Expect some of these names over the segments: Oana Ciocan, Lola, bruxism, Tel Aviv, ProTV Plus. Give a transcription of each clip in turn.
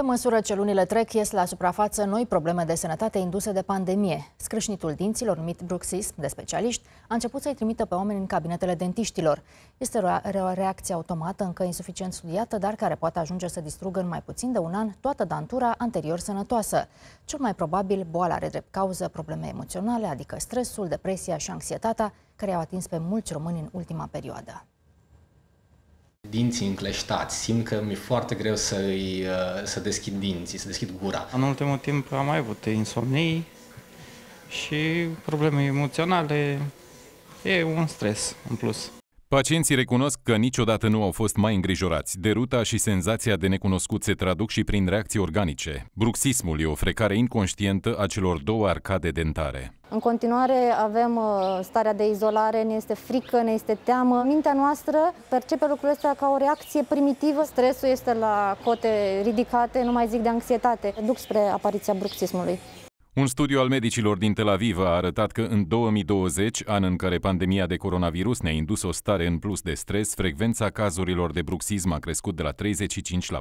Pe măsură ce lunile trec, ies la suprafață noi probleme de sănătate induse de pandemie. Scrâșnitul dinților, numit bruxism de specialiști, a început să-i trimită pe oameni în cabinetele dentiștilor. Este o reacție automată, încă insuficient studiată, dar care poate ajunge să distrugă în mai puțin de un an toată dantura anterior sănătoasă. Cel mai probabil, boala are drept cauză probleme emoționale, adică stresul, depresia și anxietatea, care i-au atins pe mulți români în ultima perioadă. Dinții încleștați, simt că mi-e foarte greu să deschid dinții, să deschid gura. În ultimul timp am mai avut insomnii și probleme emoționale, e un stres în plus. Pacienții recunosc că niciodată nu au fost mai îngrijorați. Deruta și senzația de necunoscut se traduc și prin reacții organice. Bruxismul e o frecare inconștientă a celor două arcade dentare. În continuare avem starea de izolare, ne este frică, ne este teamă. Mintea noastră percepe lucrurile astea ca o reacție primitivă. Stresul este la cote ridicate, nu mai zic de anxietate. Duc spre apariția bruxismului. Un studiu al medicilor din Tel Aviv a arătat că în 2020, an în care pandemia de coronavirus ne-a indus o stare în plus de stres, frecvența cazurilor de bruxism a crescut de la 35 la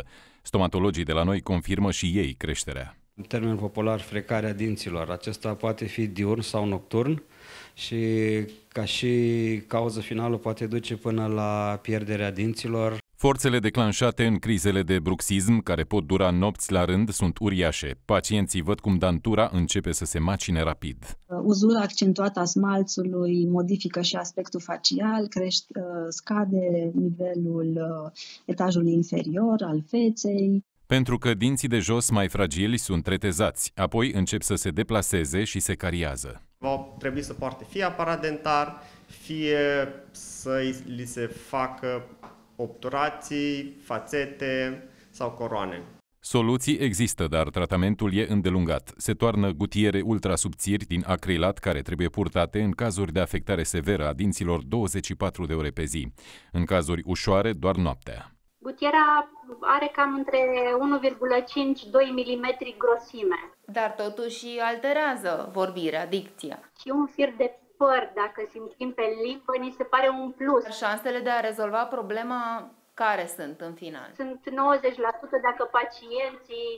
47%. Stomatologii de la noi confirmă și ei creșterea. În termen popular, frecarea dinților. Acesta poate fi diurn sau nocturn și ca și cauză finală poate duce până la pierderea dinților. Forțele declanșate în crizele de bruxism, care pot dura nopți la rând, sunt uriașe. Pacienții văd cum dantura începe să se macine rapid. Uzura accentuată a smalțului modifică și aspectul facial, scade nivelul etajului inferior al feței. Pentru că dinții de jos mai fragili sunt retezați, apoi încep să se deplaseze și se cariază. Va trebui să poarte fie aparat dentar, fie să li se facă obturații, fațete sau coroane. Soluții există, dar tratamentul e îndelungat. Se toarnă gutiere ultrasubțiri din acrilat care trebuie purtate în cazuri de afectare severă a dinților 24 de ore pe zi. În cazuri ușoare, doar noaptea. Gutiera are cam între 1,5-2 mm grosime. Dar totuși alterează vorbirea, dicția. Și un fir de păr, dacă simțim pe limbă, ni se pare un plus. Șansele de a rezolva problema care sunt în final? Sunt 90% dacă pacienții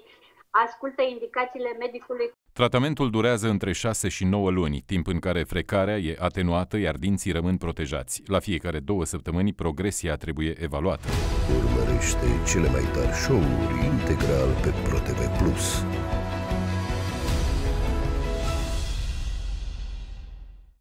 ascultă indicațiile medicului. Tratamentul durează între 6 și 9 luni, timp în care frecarea e atenuată, iar dinții rămân protejați. La fiecare 2 săptămâni, progresia trebuie evaluată. Urmărește cele mai tari show-uri integral pe ProTV Plus.